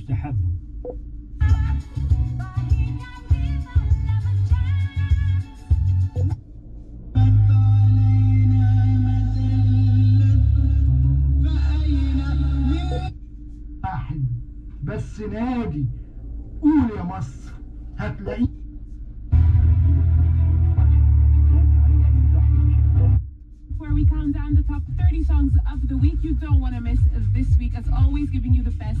مستحب. بس نادي قول يا مصر هتلاقيه. Where we count down the top 30 songs of the week you don't want to miss this week, as always giving you the best.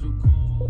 So cold.